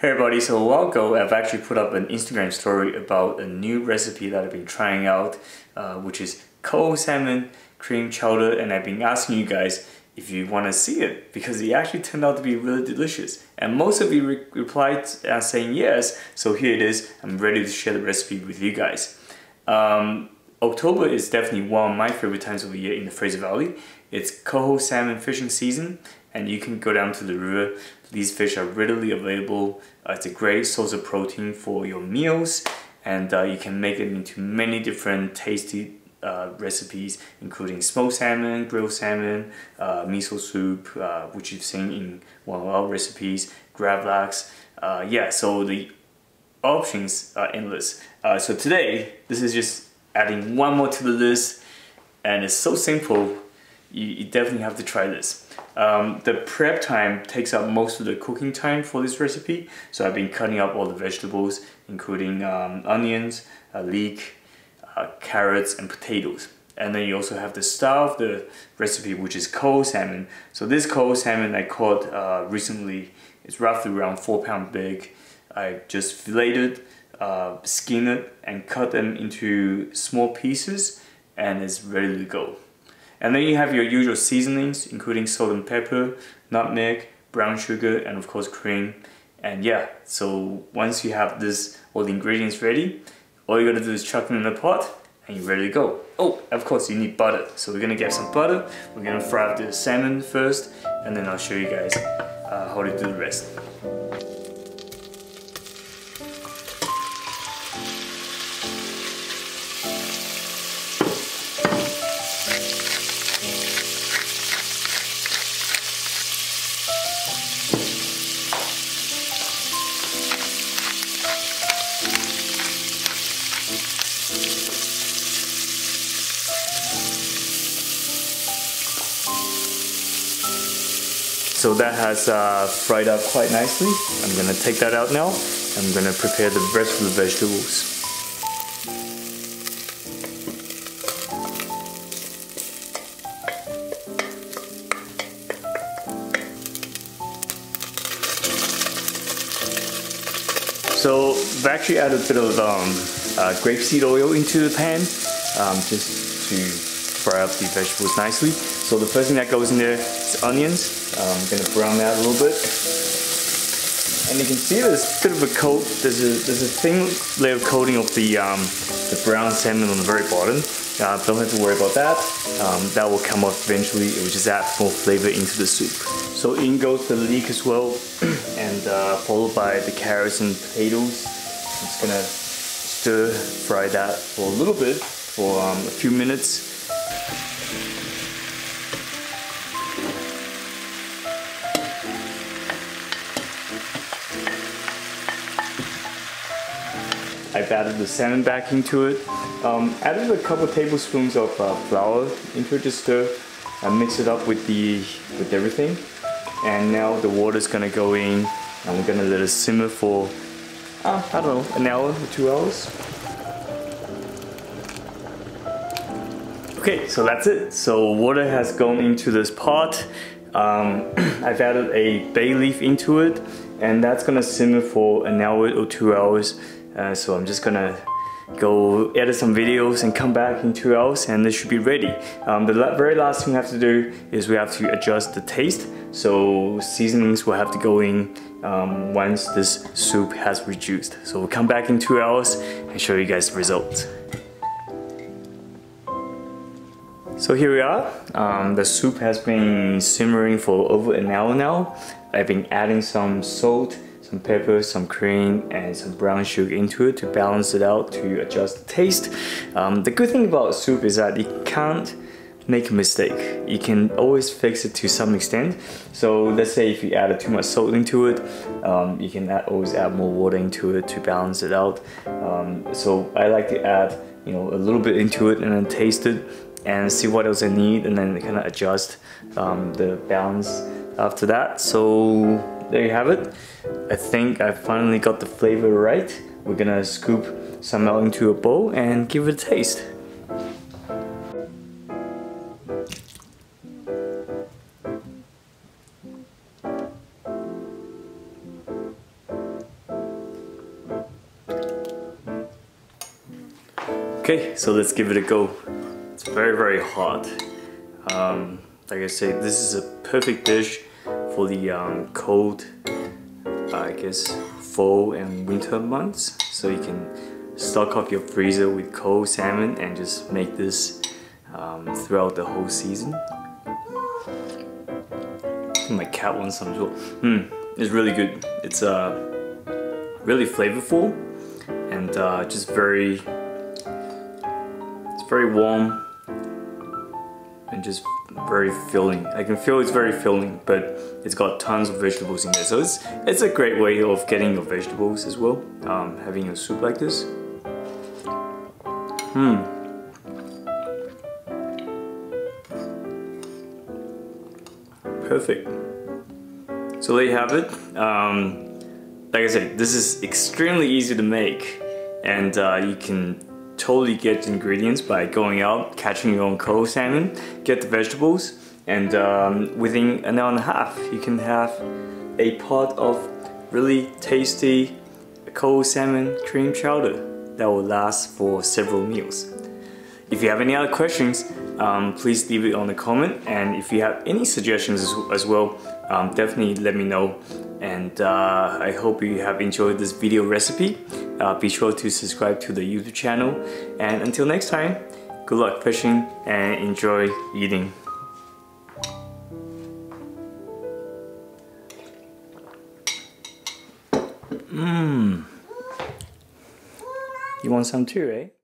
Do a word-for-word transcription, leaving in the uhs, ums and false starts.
Hey everybody, so a while ago I've actually put up an Instagram story about a new recipe that I've been trying out, uh, which is coho salmon cream chowder, and I've been asking you guys if you want to see it because it actually turned out to be really delicious, and most of you re replied uh, saying yes, so here it is. I'm ready to share the recipe with you guys. Um, October is definitely one of my favorite times of the year in the Fraser Valley. It's coho salmon fishing season, and you can go down to the river. These fish are readily available. Uh, it's a great source of protein for your meals, and uh, you can make it into many different tasty uh, recipes, including smoked salmon, grilled salmon, uh, miso soup, uh, which you've seen in one of our recipes, gravlax. Uh, yeah, so the options are endless. Uh, so today, this is just adding one more to the list, and it's so simple. You, you definitely have to try this. Um, the prep time takes up most of the cooking time for this recipe, so I've been cutting up all the vegetables, including um, onions, uh, leek, uh, carrots, and potatoes. And then you also have the star of the recipe, which is coho salmon. So this coho salmon I caught uh, recently. It's roughly around four pound big. I just filleted, uh, skinned it, and cut them into small pieces, and it's ready to go. And then you have your usual seasonings, including salt and pepper, nutmeg, brown sugar, and of course cream. And yeah, so once you have this, all the ingredients ready, all you gotta do is chuck them in the pot and you're ready to go. Oh, of course you need butter. So we're gonna get some butter, we're gonna fry up the salmon first, and then I'll show you guys uh, how to do the rest. So that has uh, fried up quite nicely. I'm gonna take that out now. I'm gonna prepare the rest of the vegetables. So I've actually added a bit of um, uh, grapeseed oil into the pan um, just to fry up the vegetables nicely. So the first thing that goes in there is onions. Um, I'm gonna brown that a little bit, and you can see there's a bit of a coat. There's a there's a thin layer of coating of the um, the brown salmon on the very bottom. Uh, don't have to worry about that. Um, that will come off eventually. It will just add more flavor into the soup. So in goes the leek as well, and uh, followed by the carrots and potatoes. I'm just gonna stir fry that for a little bit, for um, a few minutes. I've added the salmon back into it. Um, added a couple of tablespoons of uh, flour into it to stir. I mix it up with the with everything, and now the water's gonna go in, and we're gonna let it simmer for uh, I don't know, an hour or two hours. Okay, so that's it. So water has gone into this pot. Um, I've added a bay leaf into it, and that's gonna simmer for an hour or two hours. Uh, so I'm just gonna go edit some videos and come back in two hours, and this should be ready. Um, the la very last thing we have to do is we have to adjust the taste. So seasonings will have to go in um, once this soup has reduced. So we'll come back in two hours and show you guys the results. So here we are. Um, the soup has been simmering for over an hour now. I've been adding some salt, some pepper, some cream, and some brown sugar into it to balance it out, to adjust the taste. Um, the good thing about soup is that you can't make a mistake. You can always fix it to some extent. So let's say if you added too much salt into it, um, you can add, always add more water into it to balance it out. Um, so I like to add, you know, a little bit into it and then taste it and see what else I need, and then kind of adjust um, the balance after that. So there you have it. I think I finally got the flavor right. We're gonna scoop some out into a bowl and give it a taste. Okay, so let's give it a go. It's very, very hot. Um, like I say, this is a perfect dish for the um, cold, uh, I guess, fall and winter months. So you can stock up your freezer with cold salmon and just make this um, throughout the whole season. My cat wants some too. Mm, it's really good. It's uh, really flavorful and uh, just very, it's very warm and just very filling. I can feel it's very filling, but it's got tons of vegetables in there. So it's, it's a great way of getting your vegetables as well, um, having your soup like this. Hmm. Perfect. So there you have it. Um, like I said, this is extremely easy to make, and uh, you can totally get the ingredients by going out, catching your own coho salmon, get the vegetables, and um, within an hour and a half you can have a pot of really tasty coho salmon cream chowder that will last for several meals. If you have any other questions, um, please leave it on the comment, and if you have any suggestions as, as well, um, definitely let me know. And uh, I hope you have enjoyed this video recipe. Uh, be sure to subscribe to the YouTube channel, and until next time, good luck fishing and enjoy eating. Mmm. You want some too, eh?